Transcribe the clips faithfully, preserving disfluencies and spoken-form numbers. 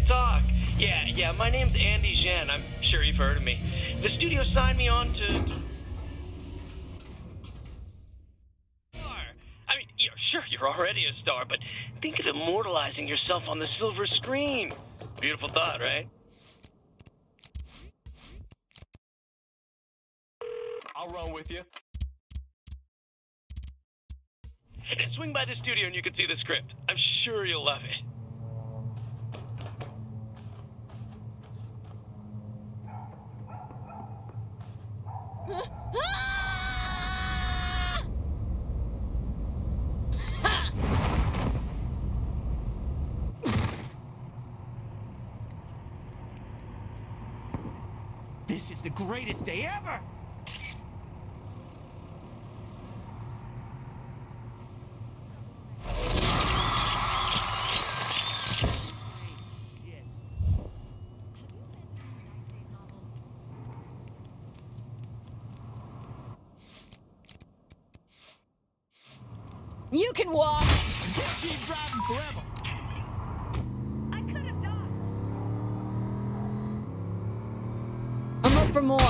we talk. Yeah, yeah, my name's Andy Jen. I'm sure you've heard of me. The studio signed me on to... star. I mean, you're, sure, you're already a star, but think of immortalizing yourself on the silver screen. Beautiful thought, right? I'll run with you. And swing by the studio and you can see the script. I'm sure you'll love it. This is the greatest day ever! You can walk. She's driving forever. I could have died. I'm up for more.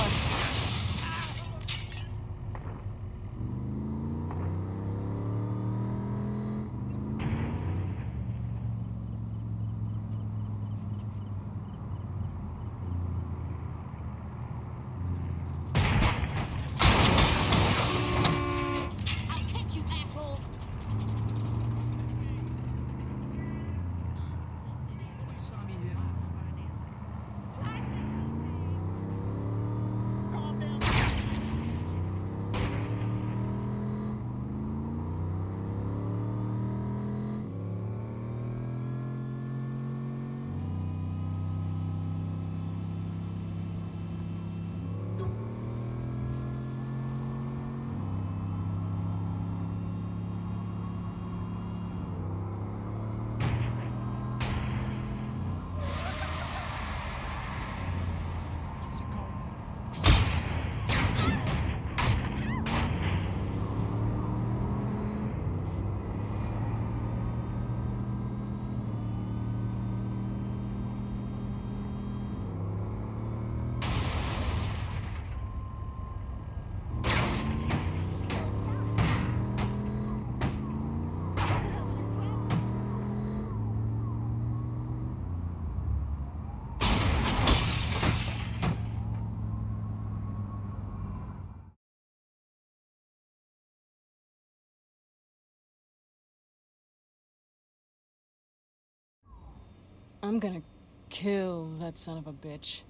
I'm gonna kill that son of a bitch.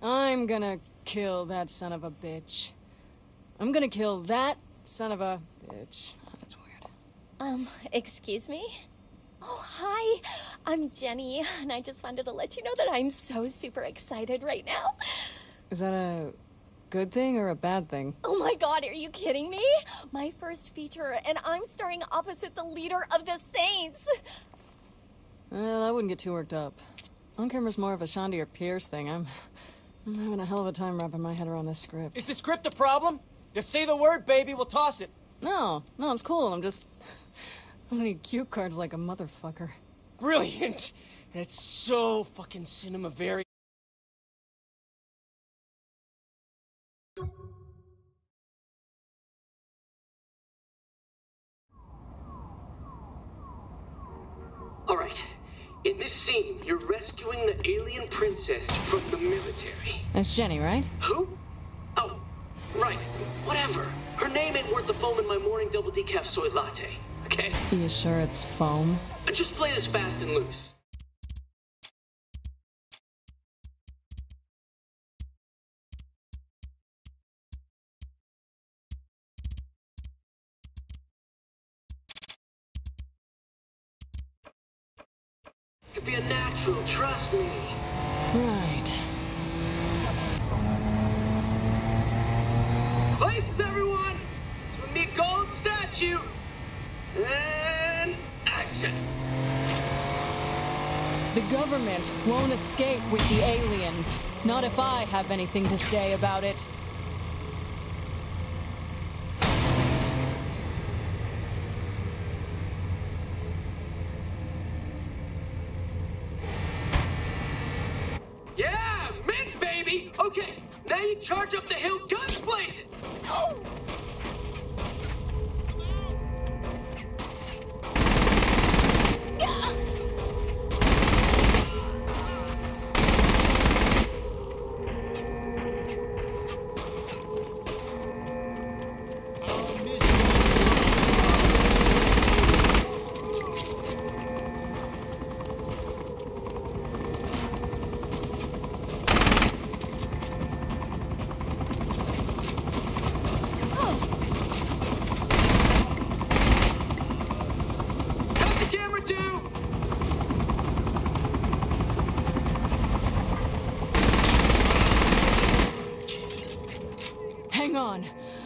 I'm gonna kill that son of a bitch. I'm gonna kill that son of a bitch. Oh, that's weird. Um, excuse me? Oh, hi. I'm Jenny, and I just wanted to let you know that I'm so super excited right now. Is that a good thing or a bad thing? Oh my god, are you kidding me? My first feature, and I'm starring opposite the leader of the Saints. Well, I wouldn't get too worked up. On camera's more of a Shaundi or Pierce thing. I'm... I'm having a hell of a time wrapping my head around this script. Is the script a problem? Just say the word, baby, we'll toss it. No, no, it's cool. I'm just... I need cue cards like a motherfucker. Brilliant! That's so fucking cinema very... All right. In this scene, you're rescuing the alien princess from the military. That's Jenny, right? Who? Oh, right. Whatever. Her name ain't worth the foam in my morning double decaf soy latte, okay? Are you sure it's foam? Just play this fast and loose. Be a natural, trust me. Right. Places, everyone! It's with me, gold statue! And action! The government won't escape with the alien. Not if I have anything to say about it. Ray, charge up the hill, guns blazing! Oh.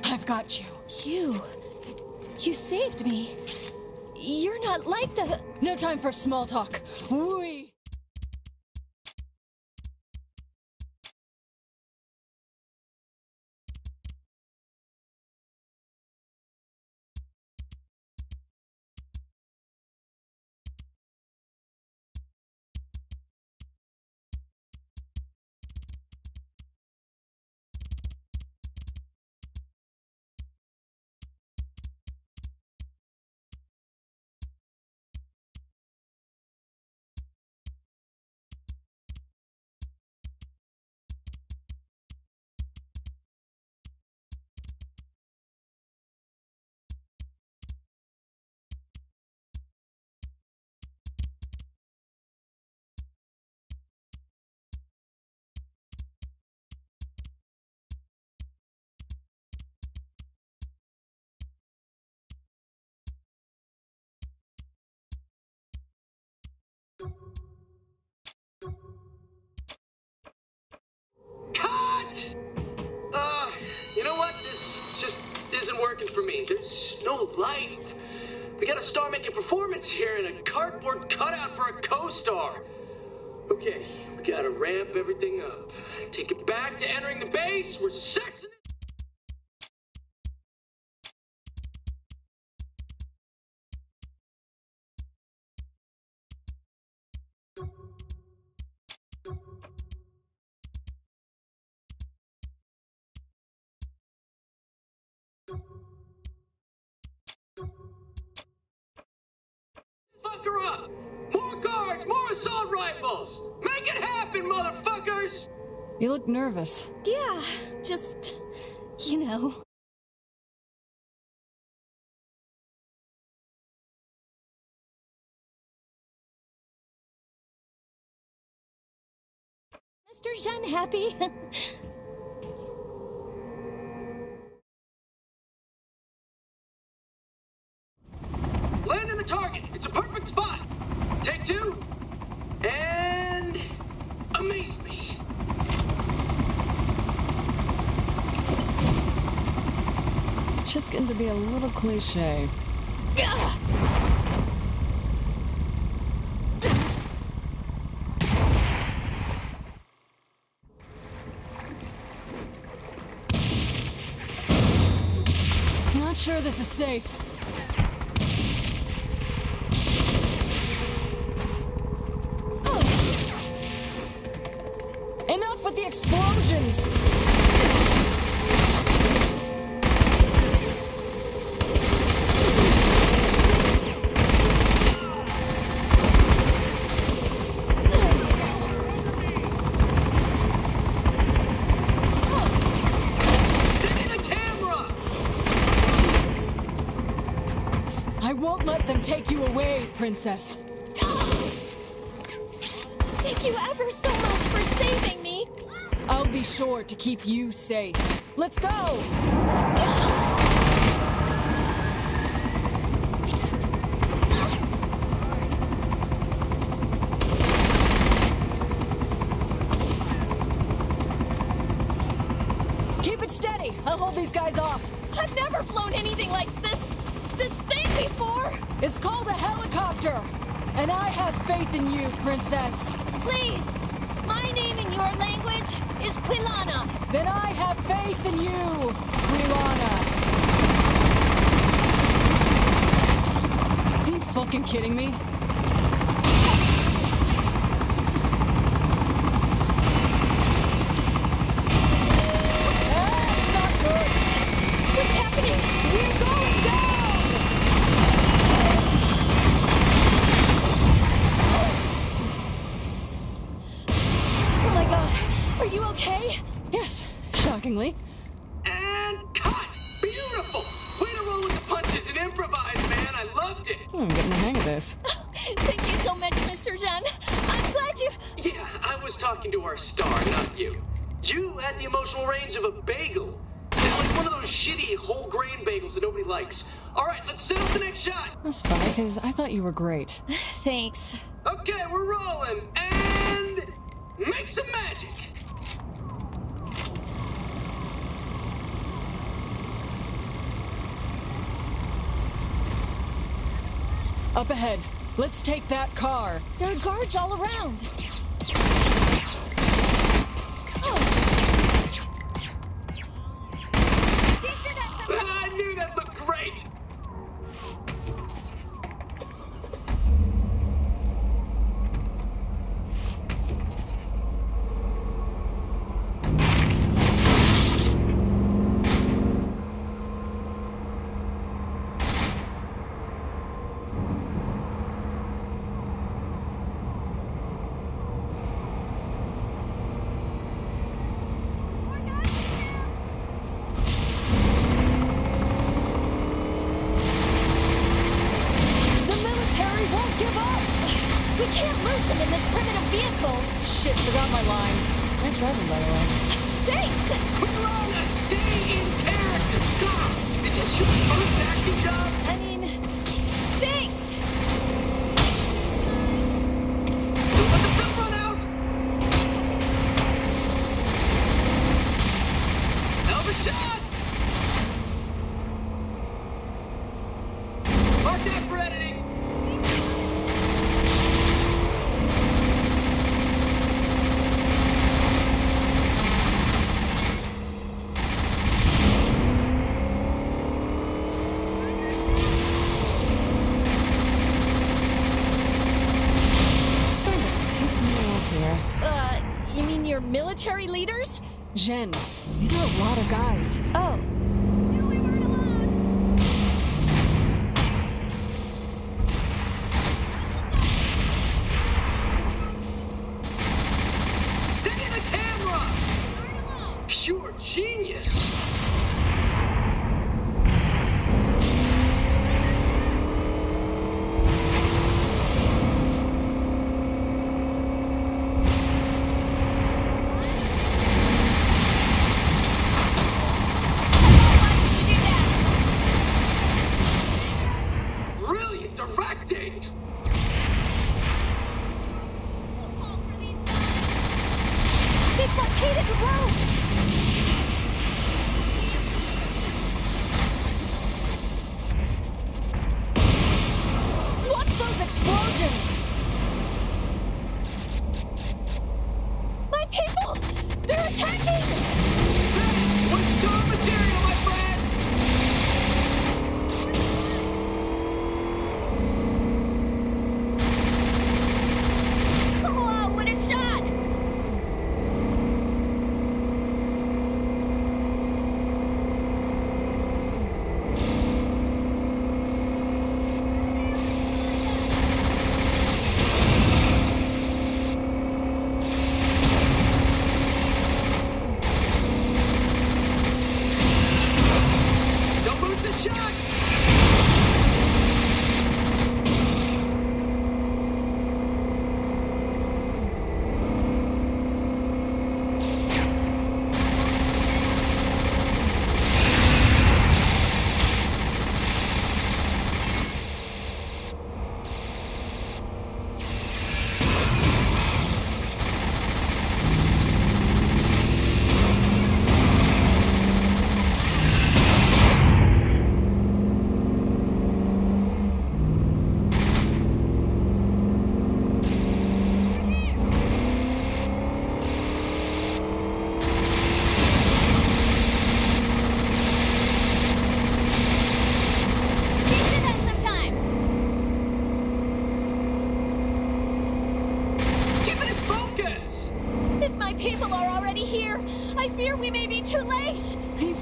I've got you. You... you saved me. You're not like the... No time for small talk. We... Cut! Uh, you know what? This just isn't working for me. There's no light. We gotta start making performance here in a cardboard cutout for a co-star. Okay, we gotta ramp everything up. Take it back to entering the base. We're sexing it. Up. More guards, more assault rifles! Make it happen, motherfuckers! You look nervous. Yeah, just... you know... Mister Jen happy? Landing the target! It's a perfect spot! Take two, and amaze me! Shit's getting to be a little cliche. Not sure this is safe. Explosions! They need a camera! I won't let them take you away, Princess. Thank you ever so much for saving me! I'll be sure to keep you safe. Let's go! Keep it steady! I'll hold these guys off! I've never flown anything like this... this thing before! It's called a helicopter! And I have faith in you, Princess! Please! My name in your language is Quilana. Then I have faith in you, Quilana. Are you fucking kidding me? getting the hang of this. Oh, thank you so much, Mister Jen. I'm glad you... Yeah, I was talking to our star, not you. You had the emotional range of a bagel. It's like one of those shitty whole grain bagels that nobody likes. All right, let's set up the next shot. That's funny, because I thought you were great. Thanks. Okay, we're rolling. And... make some magic. Up ahead. Let's take that car. There are guards all around. Oh. I knew that looked great. Military leaders? Jen, these are a lot of guys. Oh. Knew we weren't alone. Stay in the camera! Pure genius!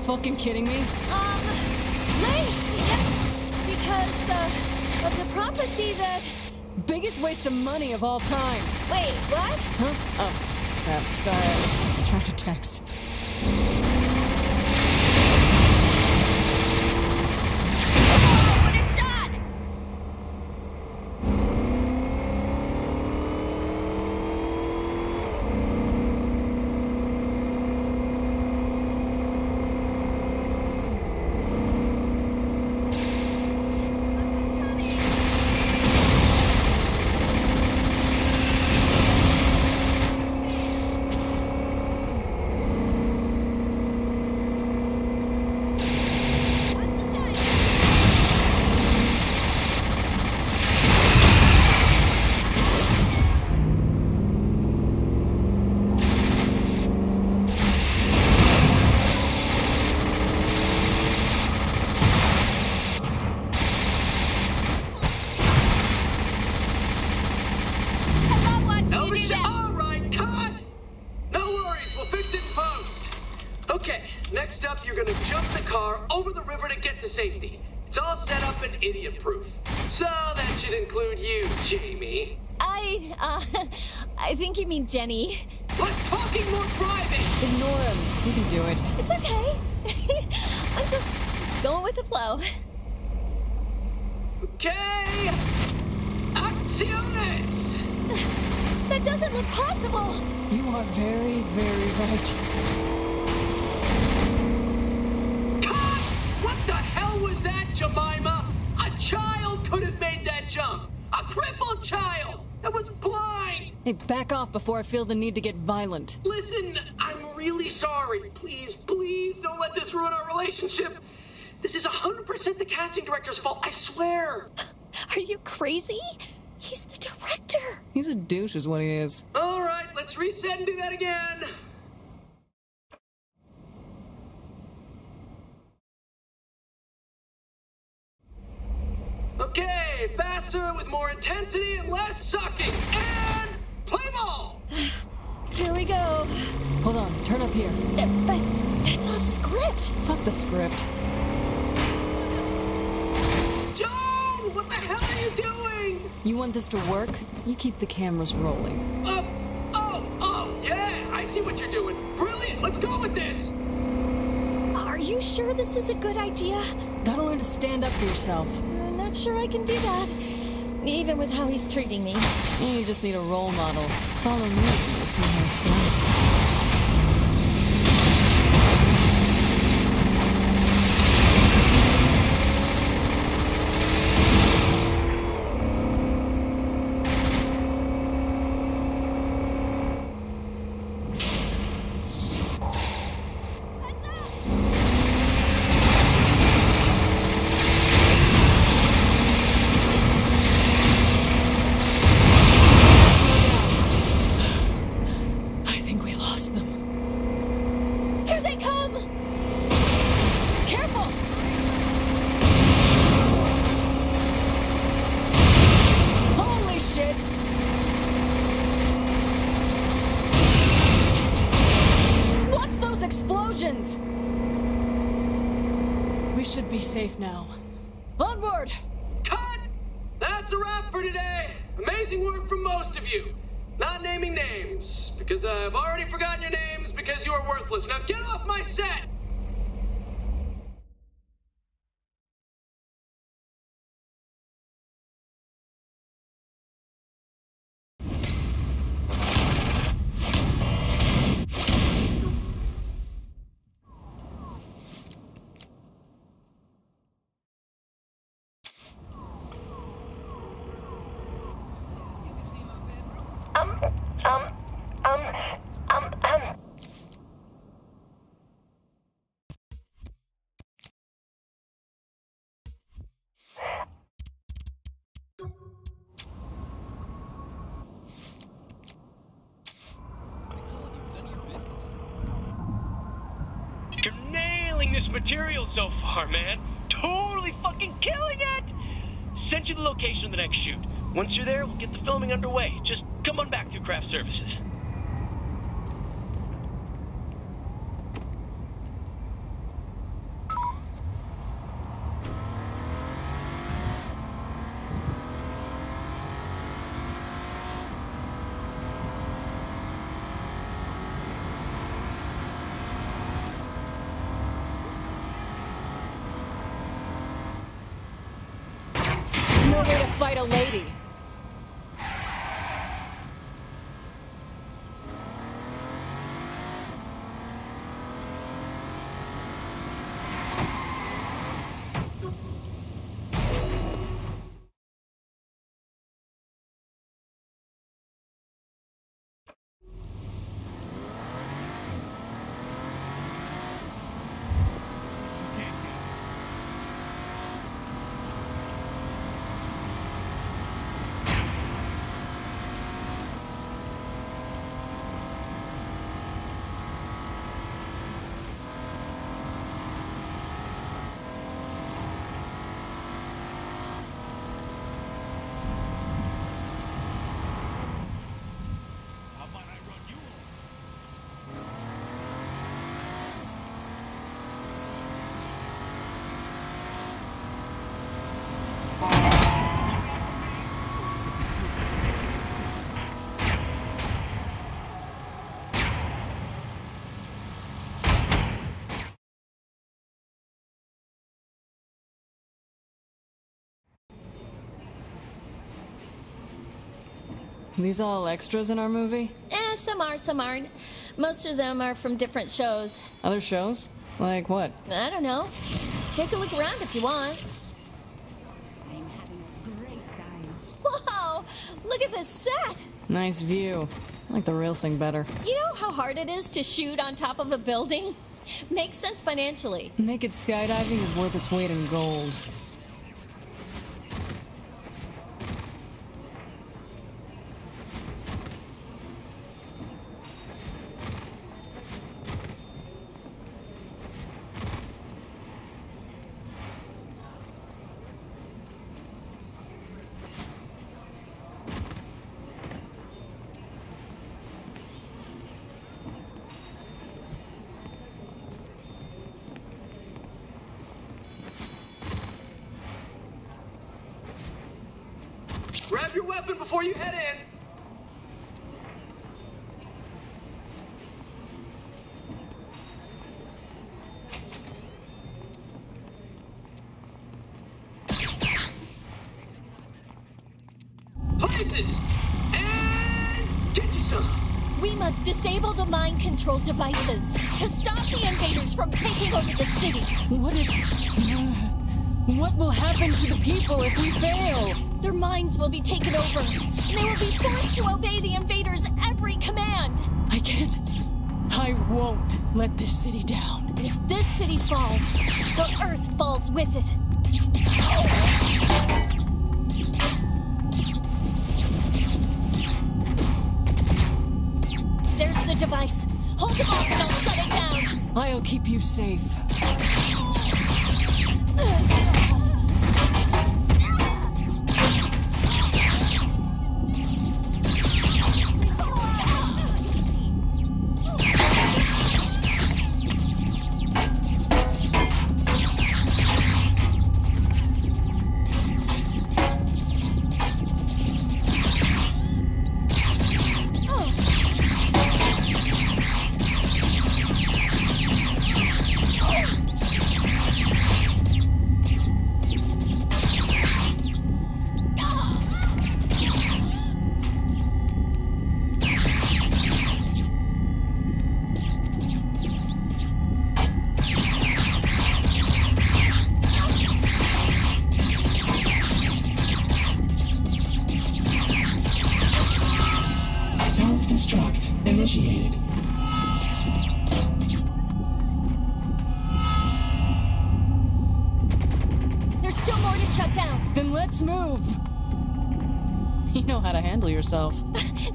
Fucking kidding me? Um, late, yes, because uh, of the prophecy that... Biggest waste of money of all time. Wait, what? Huh? Oh, crap. Sorry, I was trying to text. Oh, what a shot! Okay, next up, you're gonna jump the car over the river to get to safety. It's all set up and idiot-proof. So that should include you, Jamie. I, uh, I think you mean Jenny. Like talking more private! Ignore him. You can do it. It's okay. I'm just going with the flow. Okay! Axiomus! That doesn't look possible! You are very, very right. God! What the hell was that, Jemima? A child could have made that jump! A crippled child that was blind! Hey, back off before I feel the need to get violent. Listen, I'm really sorry. Please, please don't let this ruin our relationship. This is one hundred percent the casting director's fault, I swear. Are you crazy? He's the director. He's a douche is what he is. All right, let's reset and do that again. Okay, faster with more intensity and less sucking. And play ball. Here we go. Hold on, turn up here. Th but that's off script. Fuck the script. Joe, what the hell are you doing? You want this to work? You keep the cameras rolling. Uh, oh, oh, yeah, I see what you're doing. Brilliant, let's go with this. Are you sure this is a good idea? Gotta learn to stand up for yourself. I'm not sure I can do that, even with how he's treating me. You just need a role model. Follow me and you'll see how it's done. Safe now. Onward! Cut! That's a wrap for today. Amazing work from most of you. Not naming names, because I've already forgotten your names because you are worthless. Now get off my set! Material so far, man. Totally fucking killing it! Send you the location of the next shoot. Once you're there, we'll get the filming underway. Just come on back through craft services. These all extras in our movie? Eh, some are, some aren't. Most of them are from different shows. Other shows? Like what? I don't know. Take a look around if you want. I'm having a great time. Whoa! Look at this set! Nice view. I like the real thing better. You know how hard it is to shoot on top of a building? Makes sense financially. Naked skydiving is worth its weight in gold. Grab your weapon before you head in! Places! And get you some! We must disable the mind control devices to stop the invaders from taking over the city! What if... What will happen to the people if we fail? Their minds will be taken over, and they will be forced to obey the invaders' every command. I can't. I won't let this city down. If this city falls, the earth falls with it. Oh. There's the device. Hold them off and I'll shut it down. I'll keep you safe. Yourself.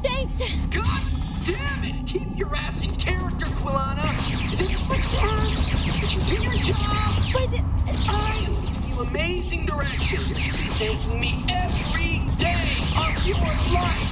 Thanks! God damn it! Keep your ass in character, Quilana! This is my first! Did you do your job? But I will give you amazing direction. You should be thanking me every day of your life!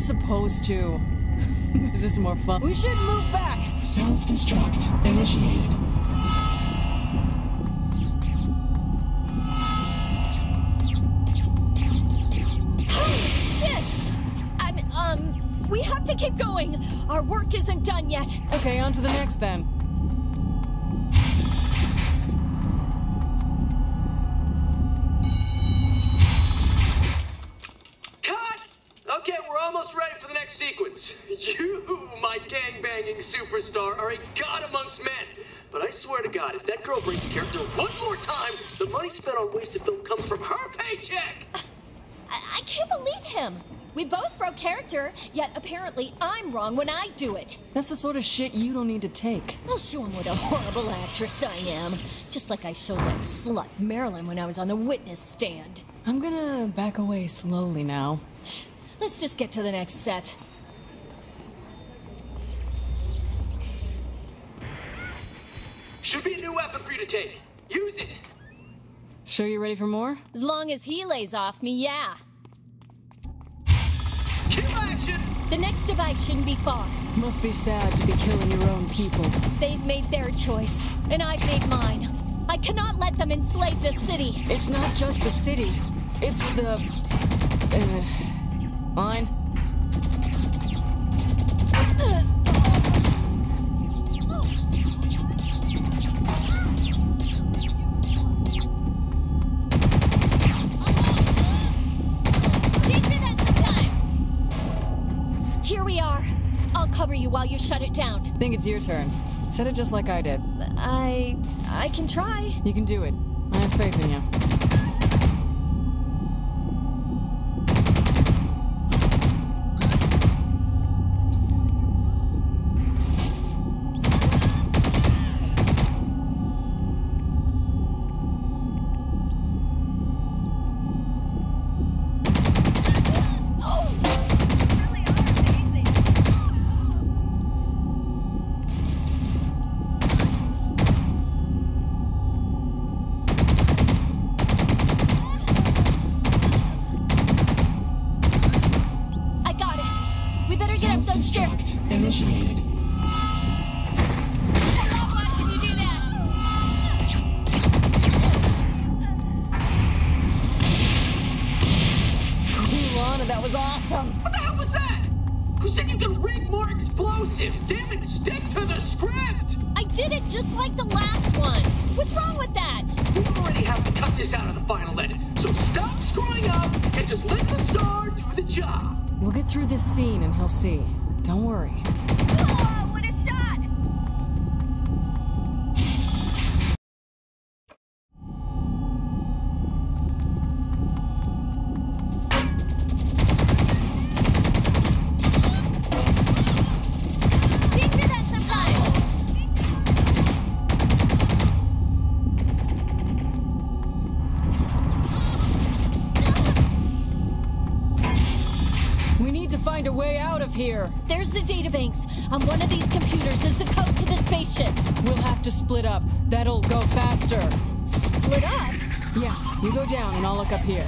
Supposed to. This is more fun. We should move back. Self-destruct initiated. Holy shit! I'm, um, we have to keep going. Our work isn't done yet. Okay, on to the next then. Superstar are a god amongst men, but I swear to God, if that girl breaks character one more time, the money spent on wasted film comes from her paycheck. I, I can't believe him. We both broke character, yet apparently I'm wrong when I do it. That's the sort of shit you don't need to take. I'll show him what a horrible actress I am. Just like I showed that slut Marilyn when I was on the witness stand. I'm gonna back away slowly now. Let's just get to the next set. Should be a new weapon for you to take. Use it. Sure you're ready for more? As long as he lays off me, yeah. Kill action! The next device shouldn't be far. Must be sad to be killing your own people. They've made their choice, and I've made mine. I cannot let them enslave this city. It's not just the city. It's the... Uh, mine. While you shut it down. I think it's your turn. Set it just like I did. I... I can try. You can do it. I have faith in you. Here. There's the databanks. On one of these computers is the code to the spaceships. We'll have to split up. That'll go faster. Split up? Yeah, you go down and I'll look up here.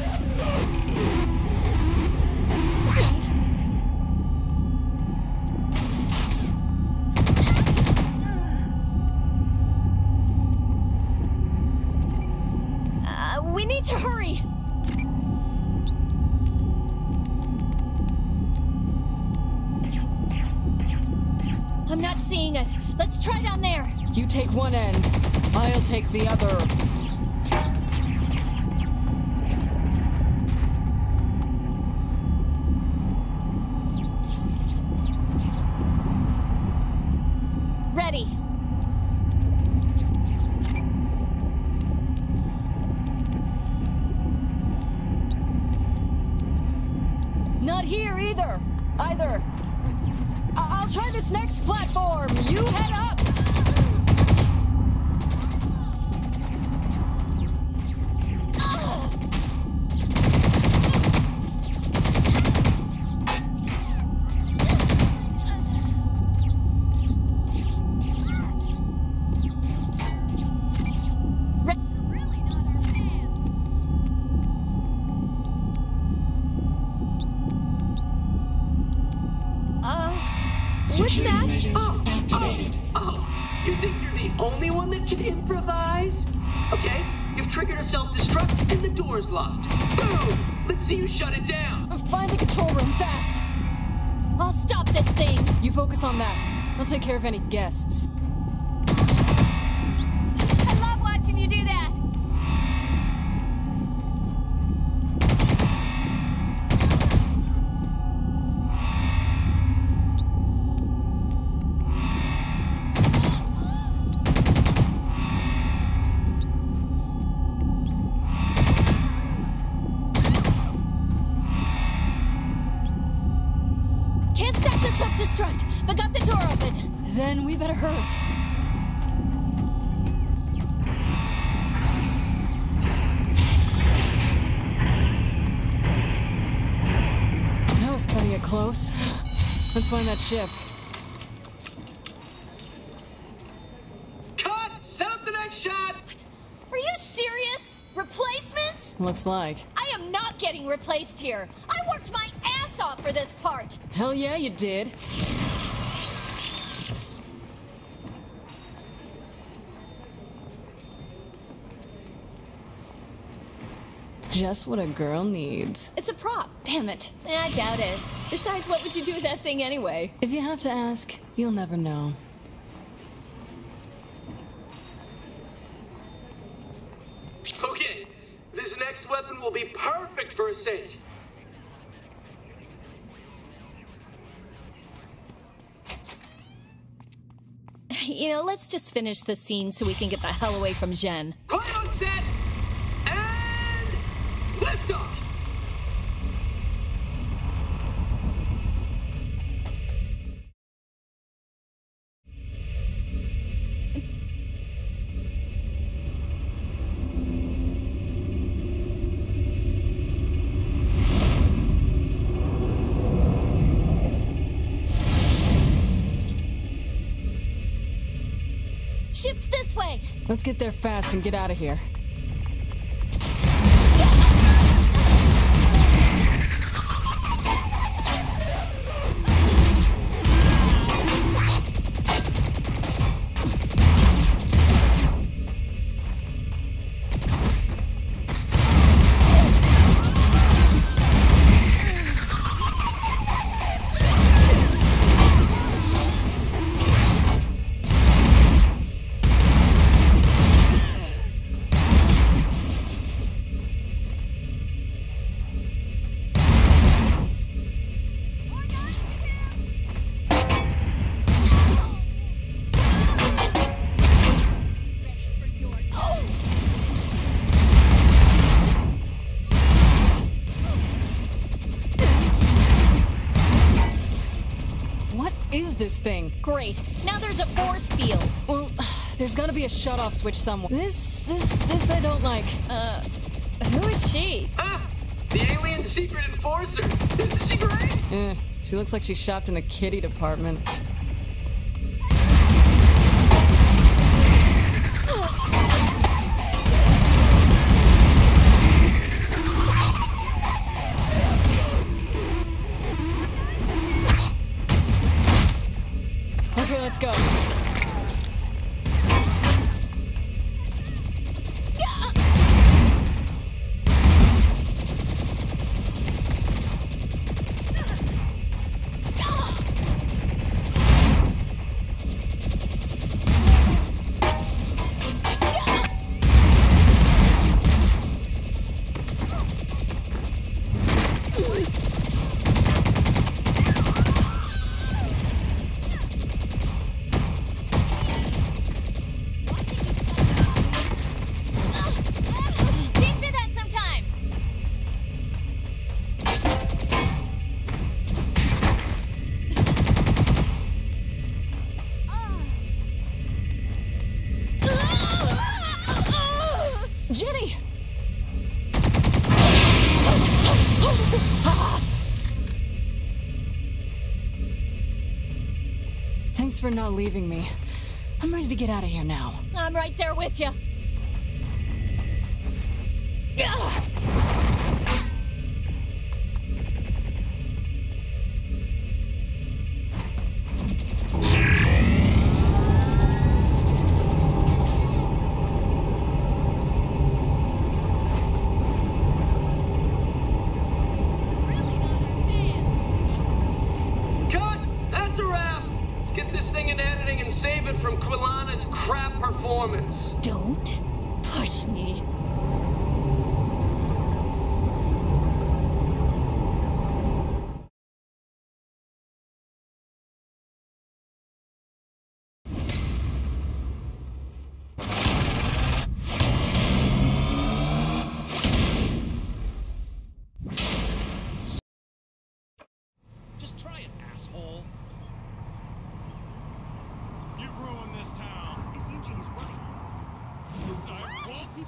Uh, we need to hurry. I'm not seeing it. Let's try down there. You take one end. I'll take the other. Ready. Not here either. Either. I'll try this next platform. You head up. On that. I'll take care of any guests. I love watching you do that. We better hurry. That was cutting it close. Let's find that ship. Cut! Set up the next shot! Are you serious? Replacements? Looks like. I am not getting replaced here. I worked my ass off for this part. Hell yeah, you did. Just what a girl needs. It's a prop. Damn it. I doubt it. Besides, what would you do with that thing anyway? If you have to ask, you'll never know. Okay, this next weapon will be perfect for a safe. You know, let's just finish the scene so we can get the hell away from Jen. Quiet on set! Lift off! Ship's this way! Let's get there fast and get out of here. This thing. Great. Now there's a force field. Well, there's gotta be a shut-off switch somewhere. This, this, this I don't like. Uh, who is she? Ah, the alien secret enforcer. Isn't she great? Eh, she looks like she shopped in the kitty department. Jenny! Thanks for not leaving me. I'm ready to get out of here now. I'm right there with you.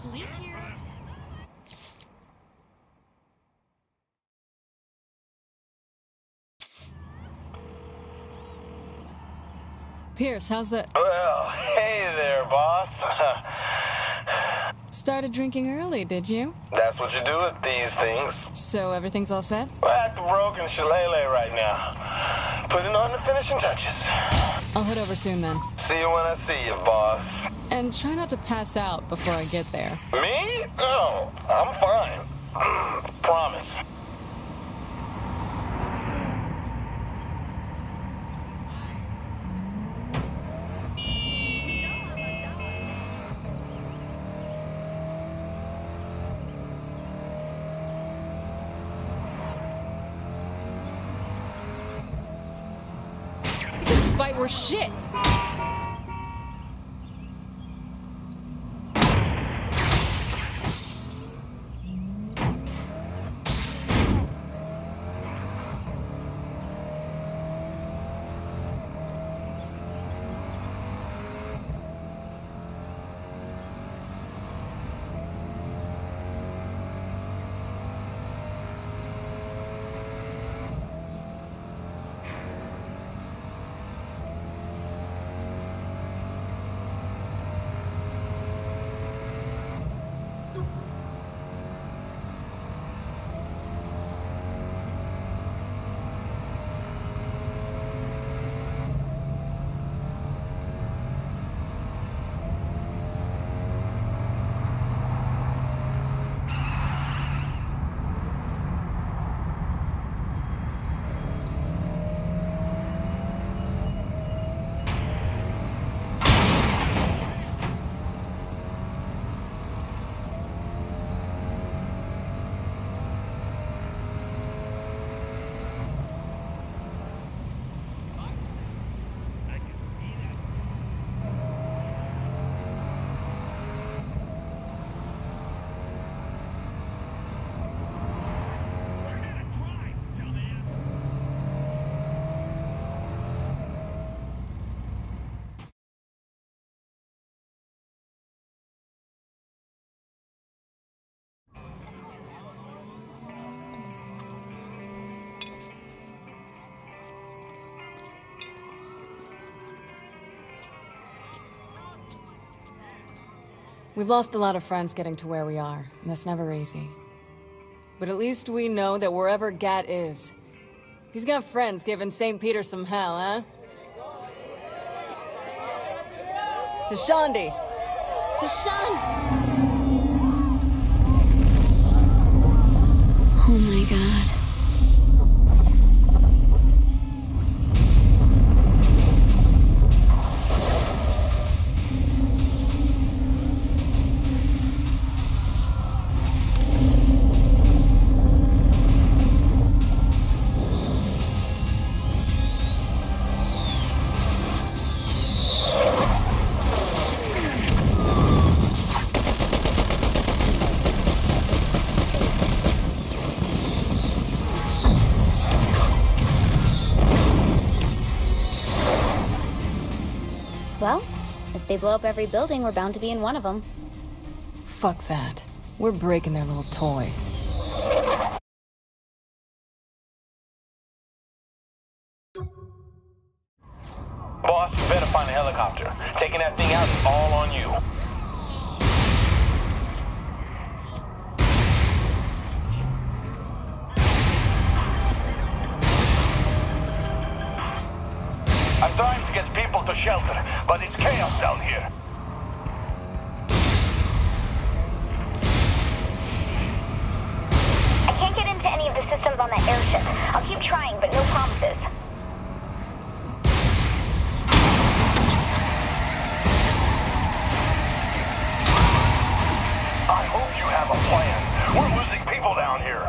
police here. Pierce, how's that? Well, hey there, boss. Started drinking early, did you? That's what you do with these things. So everything's all set? We're at the broken shillelagh right now. Putting on the finishing touches. I'll head over soon then. See you when I see you, boss. And try not to pass out before I get there. Me? No, I'm fine. Promise. Or shit. We've lost a lot of friends getting to where we are, and that's never easy. But at least we know that wherever Gat is, he's got friends giving Saint Peter some hell, huh? To Shaundi! To Shaundi! Oh my god. They blow up every building, we're bound to be in one of them. Fuck that. We're breaking their little toy. Boss, you better find a helicopter. Taking that thing out is all on you. I'm trying to get people to shelter, but it's chaos down here. I can't get into any of the systems on that airship. I'll keep trying, but no promises. I hope you have a plan. We're losing people down here.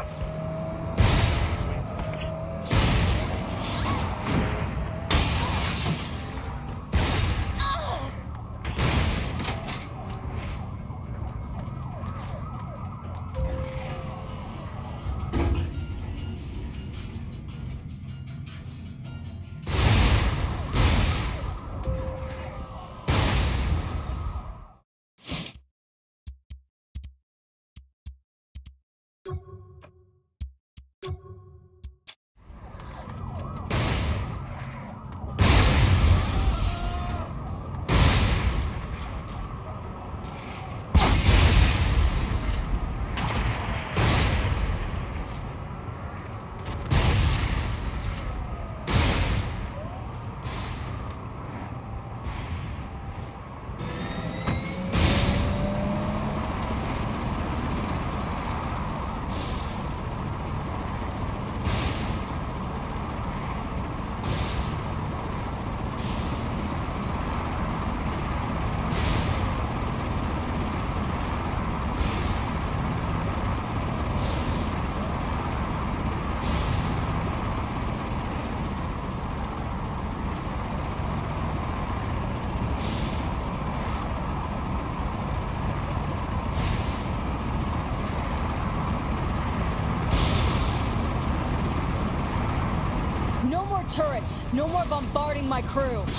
Turrets! No more bombarding my crew! That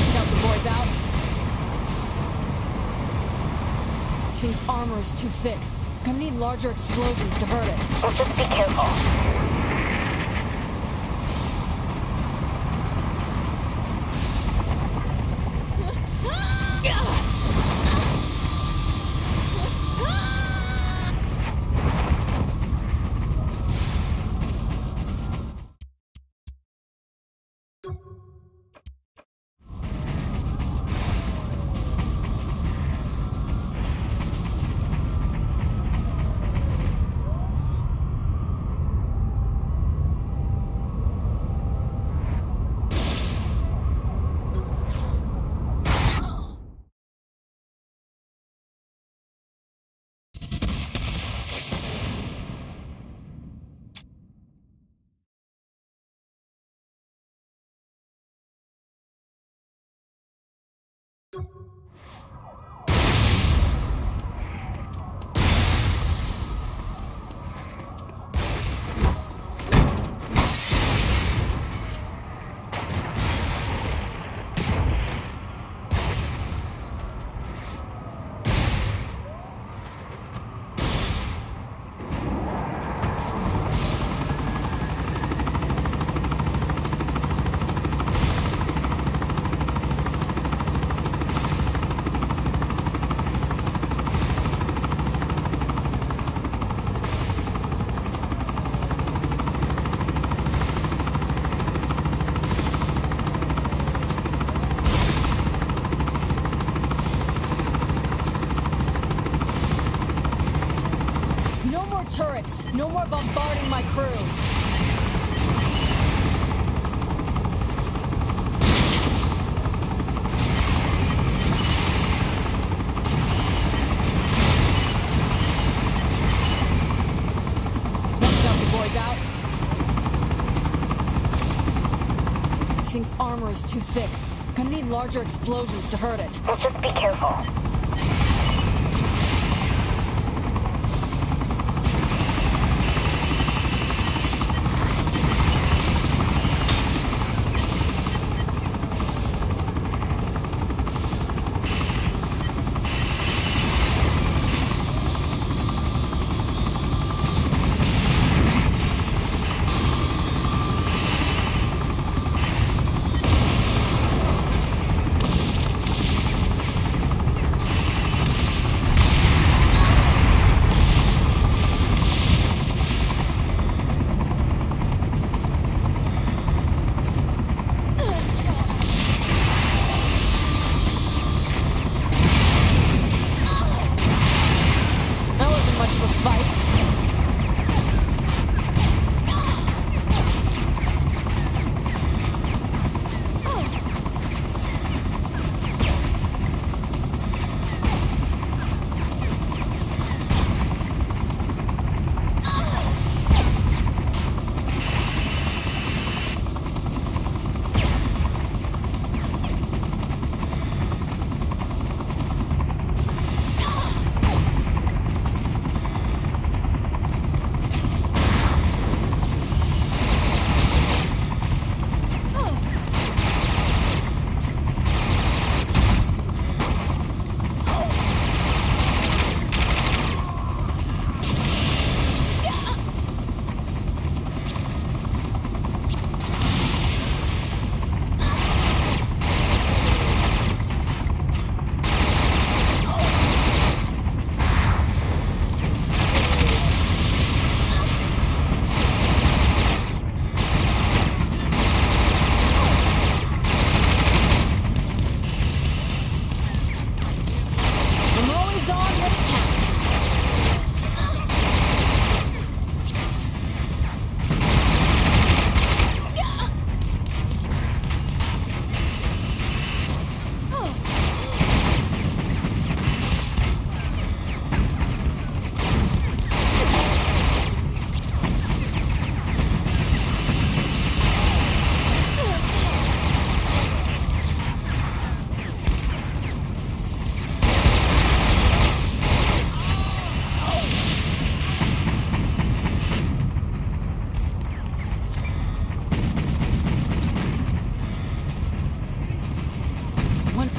should help the boys out. Seems armor is too thick. Gonna need larger explosions to hurt it. Well, just be careful. Turrets! No more bombarding my crew! Let's help the boys out. This thing's armor is too thick. Gonna need larger explosions to hurt it. Well, just be careful.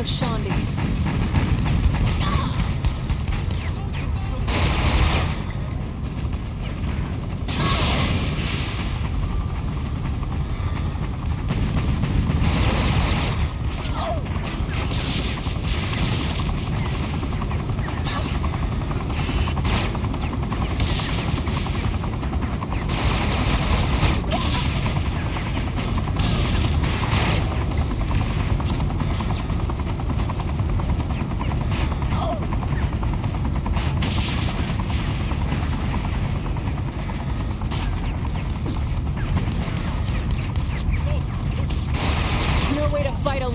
for Shaundi.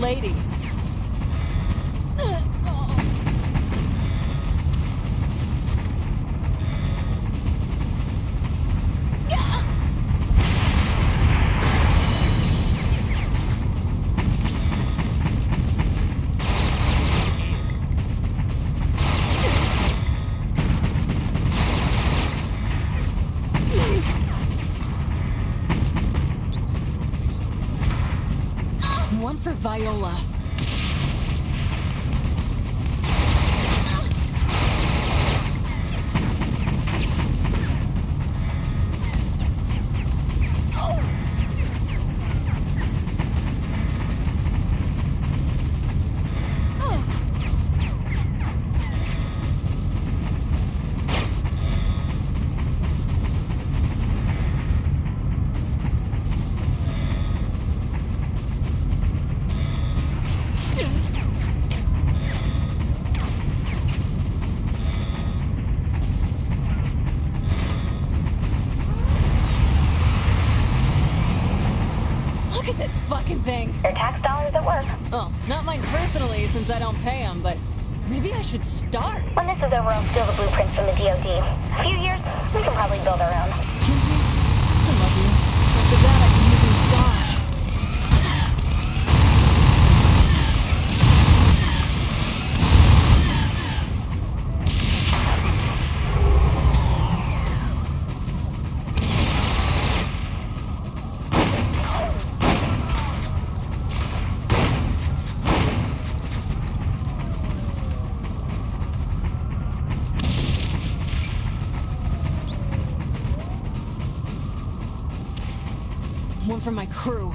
Lady. Viola. Since I don't pay them, but maybe I should start. When this is over, I'll steal the blueprints from the D O D. A few years, we can probably build our own. Kinzie, I love you. After that, I can use a massage. From my crew.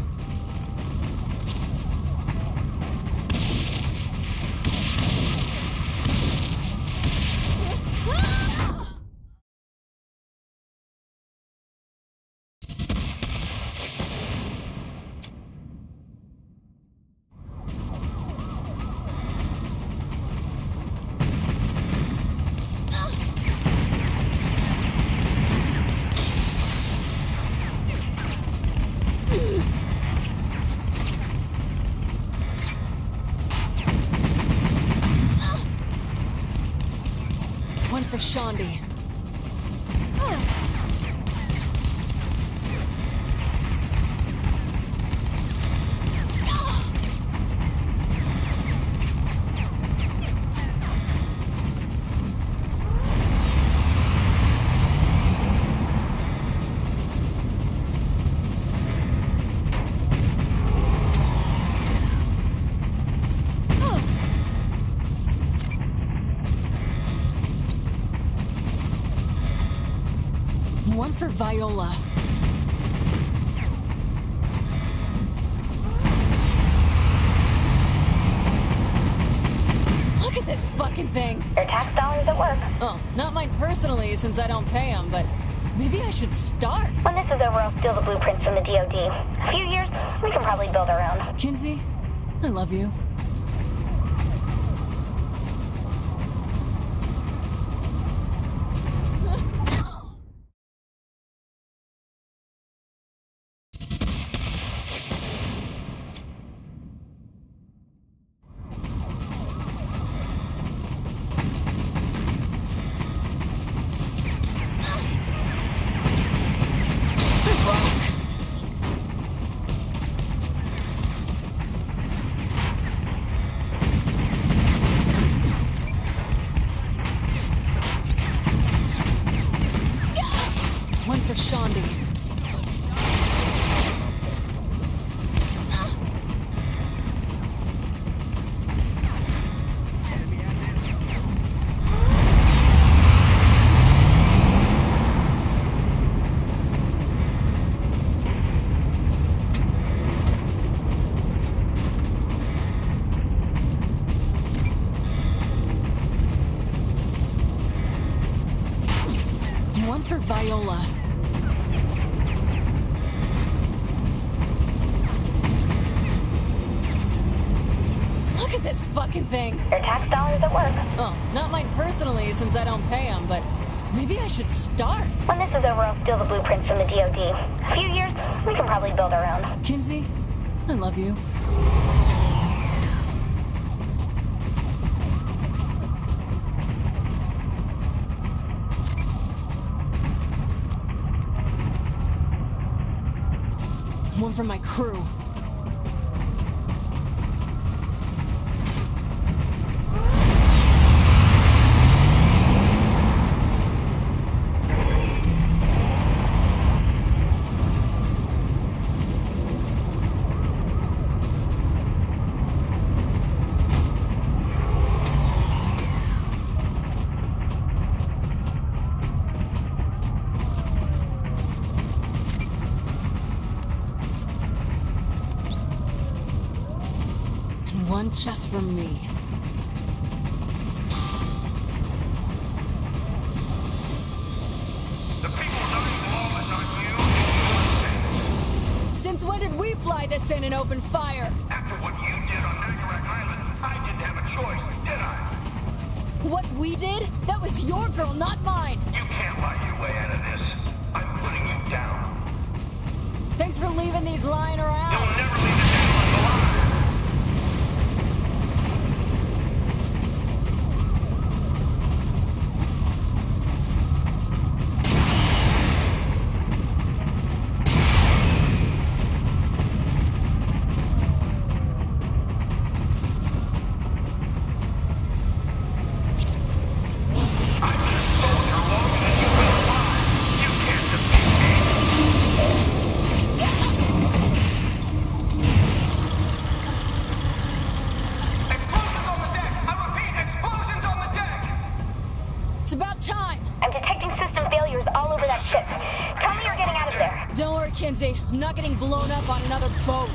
For Shaundi. One for Viola. Look at this fucking thing. Your tax dollars at work. Oh, not mine personally since I don't pay them, but maybe I should start. When this is over, I'll steal the blueprints from the D O D. A few years, we can probably build our own. Kinzie, I love you. after Viola. Look at this fucking thing. Their tax dollars at work. Oh, not mine personally, since I don't pay them, but maybe I should start. When this is over, I'll steal the blueprints from the D O D. A few years, we can probably build our own. Kinzie, I love you. One from my crew. Just for me. The people don't you. Since when did we fly this in and open fire? After what you did on Nagarag Island, I didn't have a choice, did I? What we did? That was your girl, not mine. You can't lie your way out of this. I'm putting you down. Thanks for leaving these lying around. You'll never leave this animal alive. I'm not getting blown up on another boat.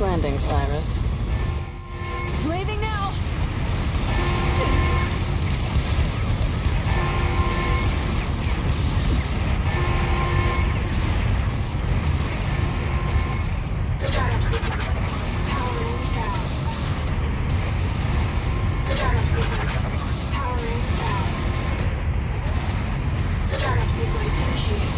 Landing, Cyrus. Leaving now. Startup sequence. Powering down. Startup sequence. Powering down. Startup sequence initiated.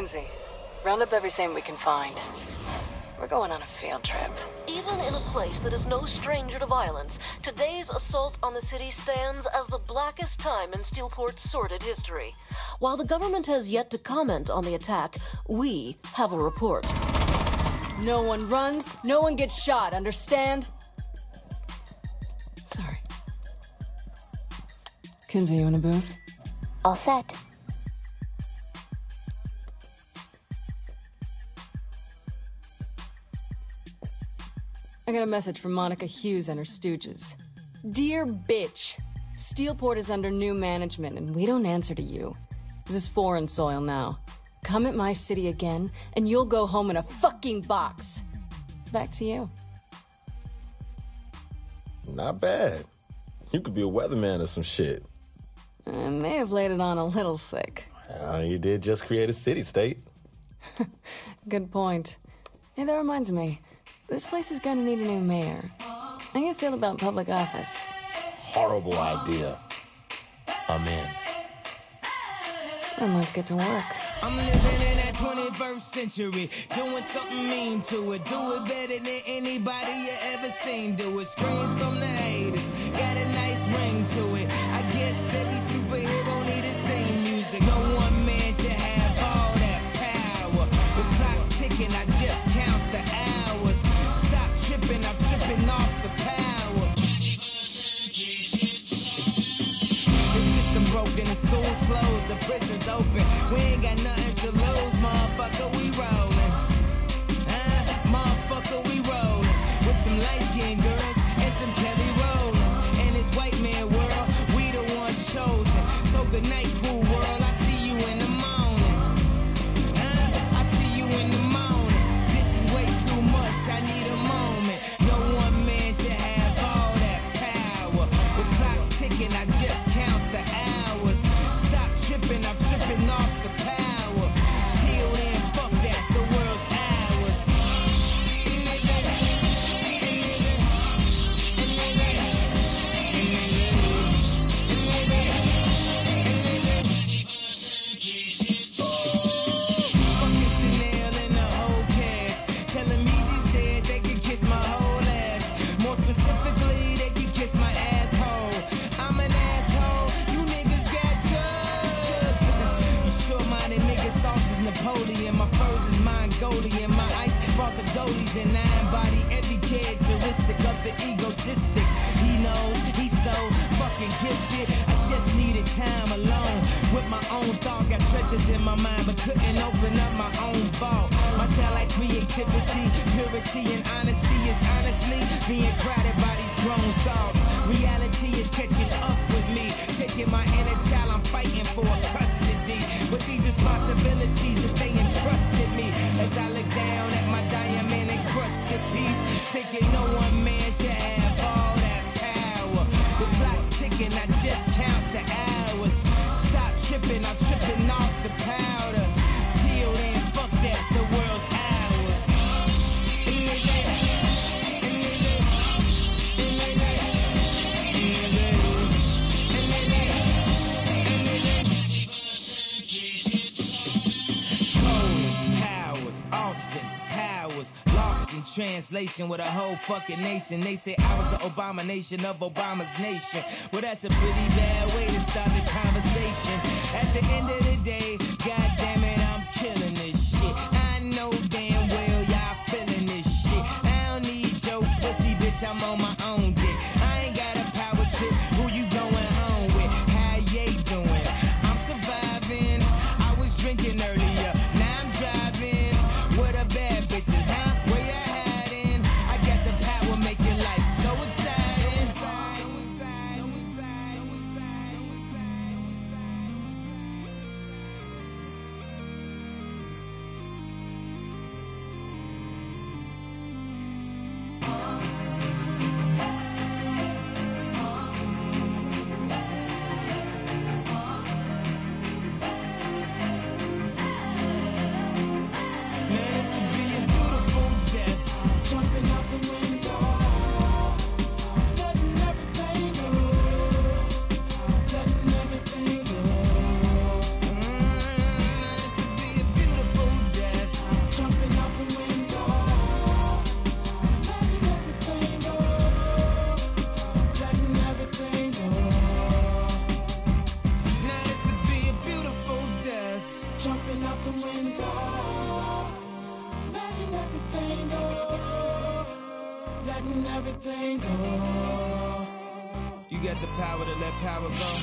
Kinzie, round up everything we can find. We're going on a field trip. Even in a place that is no stranger to violence, today's assault on the city stands as the blackest time in Steelport's sordid history. While the government has yet to comment on the attack, we have a report. No one runs, no one gets shot, understand? Sorry. Kinzie, you in a booth? All set. I got a message from Monica Hughes and her stooges. Dear bitch, Steelport is under new management and we don't answer to you. This is foreign soil now. Come at my city again and you'll go home in a fucking box. Back to you. Not bad. You could be a weatherman or some shit. I may have laid it on a little thick. Uh, you did just create a city-state. Good point. Hey, that reminds me. This place is gonna need a new mayor. How do you feel about public office? Horrible idea. I'm in. Then let's get to work. I'm living in that twenty-first century, doing something mean to it. Do it better than anybody you ever seen do it. Screams from the haters, got a nice ring to it. I guess every superhero need his theme music. No one man should have all that power. The clock's ticking, I just count the hours. Stop tripping, I'm tripping off the power. The system broken, the school's closed, the prison's open. We ain't got nothing to lose, motherfucker, we rollin'. Huh? Motherfucker, we rollin'. With some light-skinned girls and some Kelly Rollins. And this white man world, we the ones chosen. So good night, cool world, I see you in the morning. Huh? I see you in the morning. This is way too much, I need a moment. No one man should have all that power. The clock's ticking, I just count the hours. Stop tripping, I'm tripping off the power. Till then, fuck that, the world's ours. Fucking Chanel and the whole cast. Telling me she said they could kiss my whole ass. More specifically, they could kiss my asshole. I'm an asshole, you niggas got drugs. You sure-minded niggas, thoughts is Napoleon. My furs is Mongolian. My ice brought the goalies and I embody every characteristic of the egotistic. He knows he's so fucking gifted. I just needed time alone with my own thoughts. Got treasures in my mind, but couldn't open up my own vault. My talent, creativity, purity, and honesty is honestly being crowded by these grown thoughts. Reality is catching up with me, taking my inner child. I'm fighting for custody with these responsibilities that they entrusted me. As I look down at my diamond encrusted piece, thinking no one man should have all that power. The clock's ticking, I just count the hours. Stop tripping, I'm tripping off the powder. Till then, fuck that, the world's ours. Powers, Austin, Powers, lost in translation with a whole fucking nation. They say I was the Obama nation of Obama's nation. Well, that's a pretty bad way to start the conversation. At the end of the day, god damn it, I'm killing this shit. I know damn well y'all feeling this shit. I don't need your pussy, bitch, I'm on my own dick. I ain't got a power trip, who you going home with? How you doing? I'm surviving, I was drinking earlier, now I'm driving. What a bad bitches, huh? Where you hiding? I got the power, make your life so exciting. letting go. You got the power to let power go.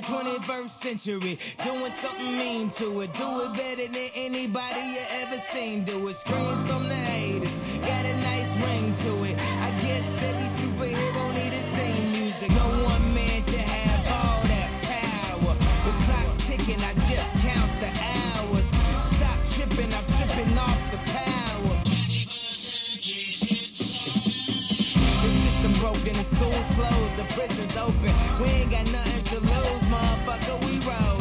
that twenty-first century. Doing something mean to it. Do it better than anybody you ever seen do it. Screams from the haters. Got a nice ring to it. I guess every superhero need his theme music. No one man should have all that power. The clock's ticking, I just count the hours. Stop tripping, I'm tripping off the power. The system broken, the school's closed, the prison's open. We ain't got nothing to lose, motherfucker, we roll.